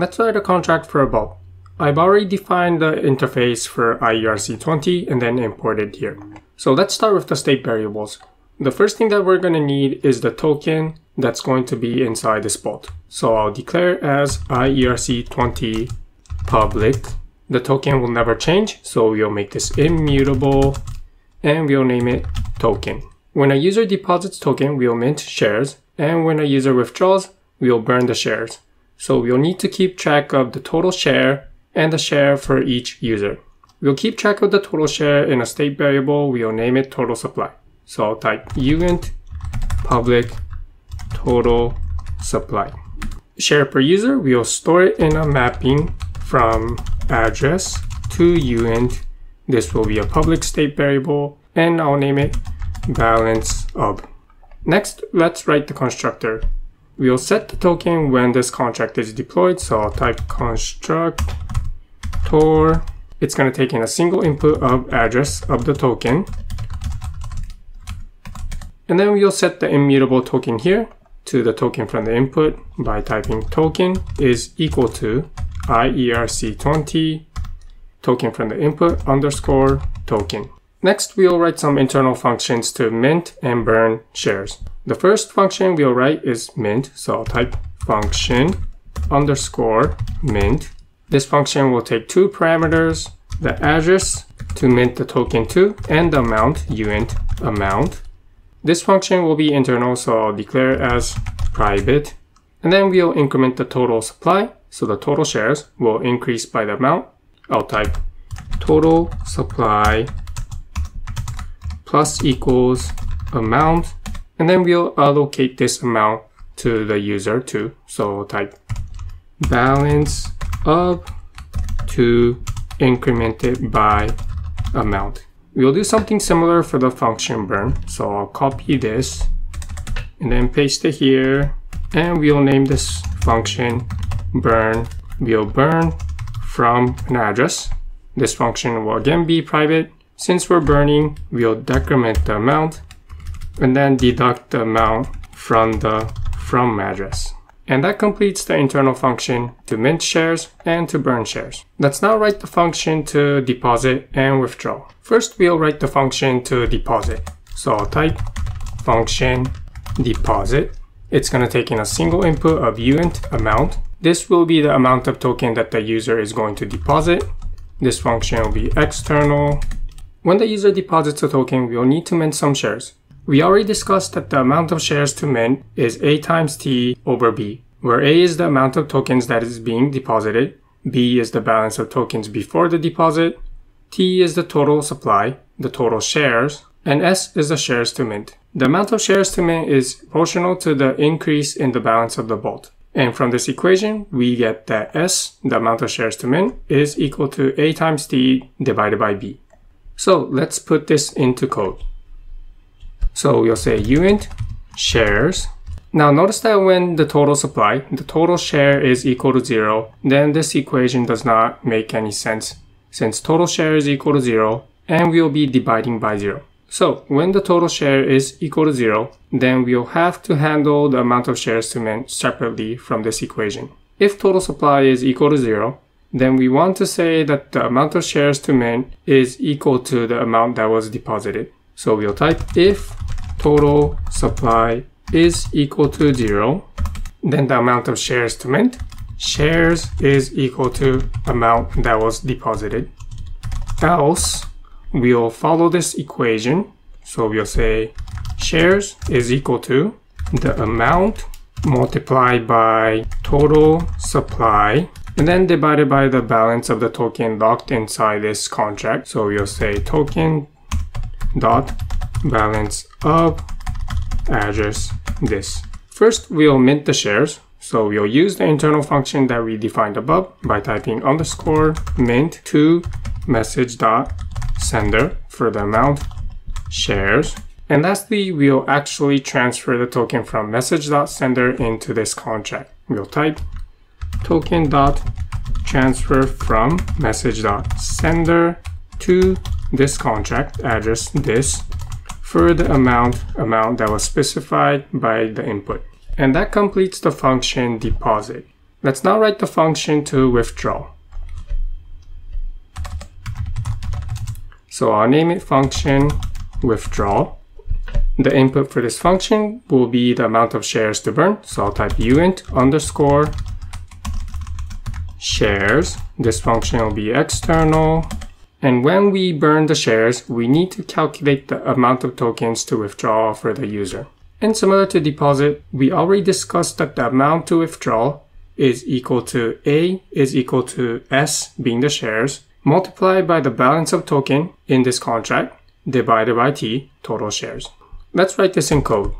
Let's write a contract for a vault. I've already defined the interface for IERC20 and then imported here. So let's start with the state variables. The first thing that we're going to need is the token that's going to be inside this vault. So I'll declare as IERC20 public. The token will never change, so we'll make this immutable and we'll name it token. When a user deposits token, we'll mint shares, and when a user withdraws, we'll burn the shares. So we'll need to keep track of the total share and the share for each user. We'll keep track of the total share in a state variable. We'll name it total supply. So I'll type uint public total supply. Share per user, we'll store it in a mapping from address to uint. This will be a public state variable, and I'll name it balance of. Next, let's write the constructor. We'll set the token when this contract is deployed, so I'll type constructor. It's going to take in a single input of address of the token. And then we'll set the immutable token here to the token from the input by typing token is equal to IERC20 token from the input underscore token. Next, we'll write some internal functions to mint and burn shares. The first function we'll write is mint, so I'll type function underscore mint. This function will take two parameters, the address to mint the token to and the amount, uint amount. This function will be internal, so I'll declare it as private. And then we'll increment the total supply, so the total shares will increase by the amount. I'll type total supply plus equals amount. And then we'll allocate this amount to the user too. So we'll type balance of to increment it by amount. We'll do something similar for the function burn. So I'll copy this and then paste it here. And we'll name this function burn. We'll burn from an address. This function will again be private. Since we're burning, we'll decrement the amount and then deduct the amount from the from address. And that completes the internal function to mint shares and to burn shares. Let's now write the function to deposit and withdraw. First, we'll write the function to deposit. So I'll type function deposit. It's going to take in a single input of uint amount. This will be the amount of token that the user is going to deposit. This function will be external. When the user deposits a token, we'll need to mint some shares. We already discussed that the amount of shares to mint is A times T over B, where A is the amount of tokens that is being deposited, B is the balance of tokens before the deposit, T is the total supply, the total shares, and S is the shares to mint. The amount of shares to mint is proportional to the increase in the balance of the vault. And from this equation, we get that S, the amount of shares to mint, is equal to A times T divided by B. So let's put this into code. So we'll say uint shares. Now notice that when the total supply, the total share is equal to 0, then this equation does not make any sense since total share is equal to 0 and we'll be dividing by 0. So when the total share is equal to 0, then we'll have to handle the amount of shares to mint separately from this equation. If total supply is equal to 0, then we want to say that the amount of shares to mint is equal to the amount that was deposited. So we'll type if total supply is equal to 0, then the amount of shares to mint, shares is equal to amount that was deposited. Else, we'll follow this equation. So we'll say shares is equal to the amount multiplied by total supply and then divided by the balance of the token locked inside this contract. So we'll say token dot balance of address this. First, we'll mint the shares. So we'll use the internal function that we defined above by typing underscore mint to message dot sender for the amount shares. And lastly, we'll actually transfer the token from message dot sender into this contract. We'll type token dot transfer from message dot sender to this contract address this for the amount that was specified by the input. And that completes the function deposit. Let's now write the function to withdraw. So I'll name it function withdraw. The input for this function will be the amount of shares to burn. So I'll type uint underscore shares. This function will be external. And when we burn the shares, we need to calculate the amount of tokens to withdraw for the user. And similar to deposit, we already discussed that the amount to withdraw is equal to A is equal to S, being the shares, multiplied by the balance of token in this contract, divided by T, total shares. Let's write this in code.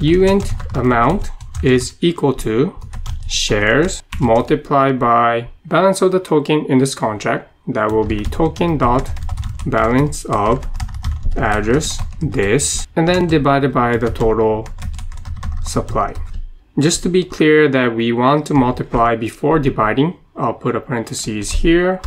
Uint amount is equal to shares multiplied by balance of the token in this contract. That will be token dot balance of address this, and then divided by the total supply. Just to be clear that we want to multiply before dividing, I'll put a parentheses here.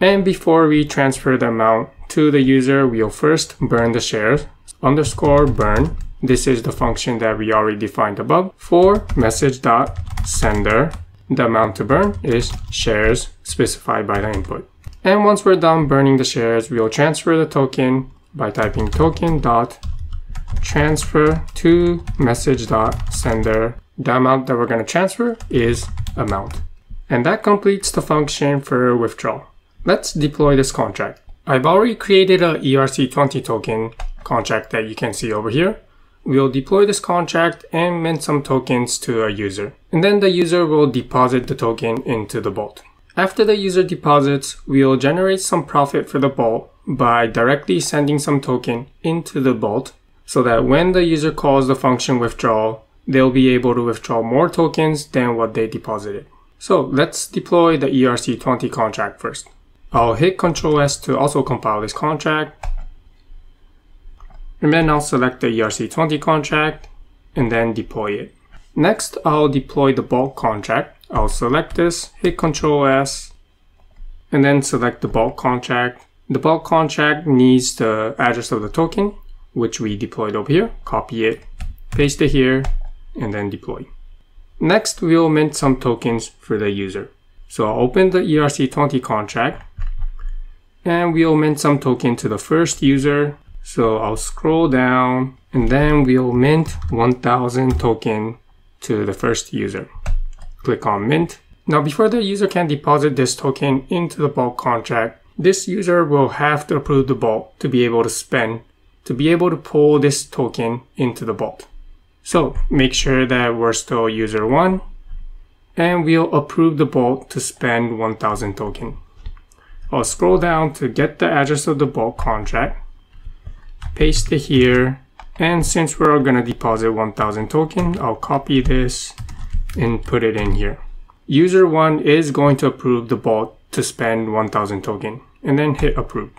And before we transfer the amount to the user, we'll first burn the shares, underscore burn. This is the function that we already defined above. For message.sender, the amount to burn is shares specified by the input. And once we're done burning the shares, we'll transfer the token by typing token.transfer to message.sender. The amount that we're going to transfer is amount. And that completes the function for withdrawal. Let's deploy this contract. I've already created an ERC20 token contract that you can see over here. We'll deploy this contract and mint some tokens to a user. And then the user will deposit the token into the vault. After the user deposits, we'll generate some profit for the vault by directly sending some token into the vault so that when the user calls the function withdrawal, they'll be able to withdraw more tokens than what they deposited. So let's deploy the ERC20 contract first. I'll hit Ctrl S to also compile this contract. And then I'll select the ERC20 contract and then deploy it. Next, I'll deploy the bulk contract. I'll select this, hit Ctrl S, and then select the bulk contract. The bulk contract needs the address of the token, which we deployed over here. Copy it, paste it here, and then deploy. Next, we'll mint some tokens for the user. So I'll open the ERC20 contract and we'll mint some token to the first user. So I'll scroll down and then we'll mint 1000 token to the first user. Click on mint. Now before the user can deposit this token into the vault contract, this user will have to approve the vault to be able to spend, to be able to pull this token into the vault. So make sure that we're still user 1 and we'll approve the vault to spend 1000 token. I'll scroll down to get the address of the vault contract, paste it here, and since we're going to deposit 1000 token, I'll copy this and put it in here. User 1 is going to approve the vault to spend 1000 token and then hit approve.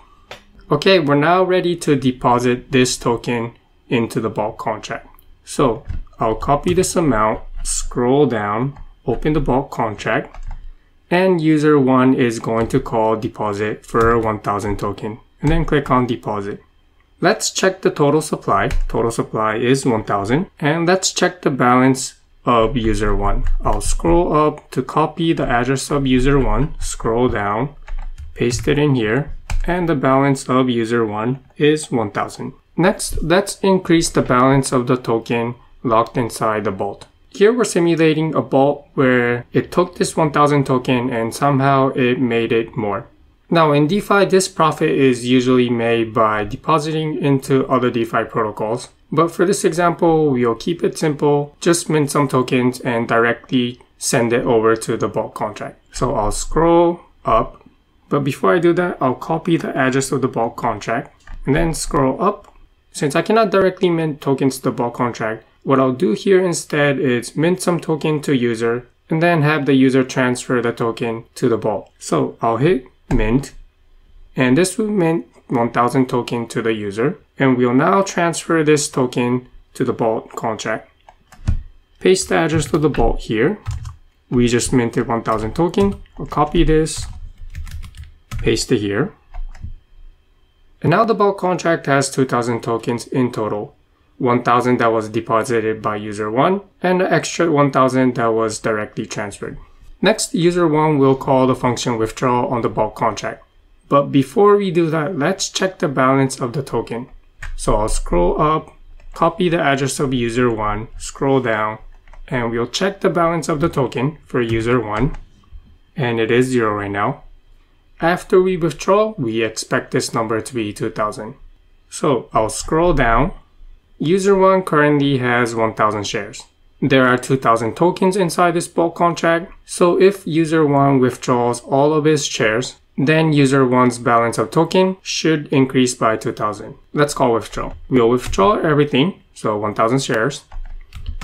Okay, we're now ready to deposit this token into the vault contract. So I'll copy this amount, scroll down, open the vault contract, and user 1 is going to call deposit for 1000 token and then click on deposit. Let's check the total supply. Total supply is 1000, and let's check the balance of user 1. I'll scroll up to copy the address of user 1, scroll down, paste it in here, and the balance of user 1 is 1000. Next, let's increase the balance of the token locked inside the vault. Here we're simulating a vault where it took this 1000 token and somehow it made it more. Now in DeFi, this profit is usually made by depositing into other DeFi protocols. But for this example, we'll keep it simple, just mint some tokens and directly send it over to the vault contract. So I'll scroll up, but before I do that, I'll copy the address of the vault contract and then scroll up. Since I cannot directly mint tokens to the vault contract, what I'll do here instead is mint some token to user and then have the user transfer the token to the vault. So I'll hit mint and this will mint 1000 token to the user, and we'll now transfer this token to the vault contract. Paste the address of the vault here. We just minted 1000 token. I'll copy this, paste it here. And now the vault contract has 2000 tokens in total. 1,000 that was deposited by user 1 and the extra 1,000 that was directly transferred. Next, user 1 will call the function withdrawal on the bulk contract. But before we do that, let's check the balance of the token. So I'll scroll up, copy the address of user 1, scroll down, and we'll check the balance of the token for user 1. And it is 0 right now. After we withdraw, we expect this number to be 2,000. So I'll scroll down. User 1 currently has 1,000 shares. There are 2,000 tokens inside this bulk contract. So if user 1 withdraws all of his shares, then user 1's balance of token should increase by 2,000. Let's call withdraw. We'll withdraw everything, so 1,000 shares,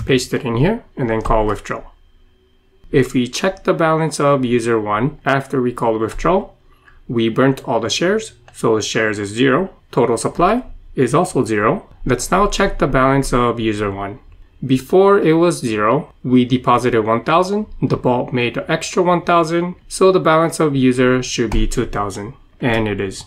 paste it in here, and then call withdraw. If we check the balance of user 1 after we call withdraw, we burnt all the shares, so shares is 0. Total supply is also 0. Let's now check the balance of user 1. Before it was 0, we deposited 1,000, the vault made an extra 1,000, so the balance of user should be 2,000, and it is.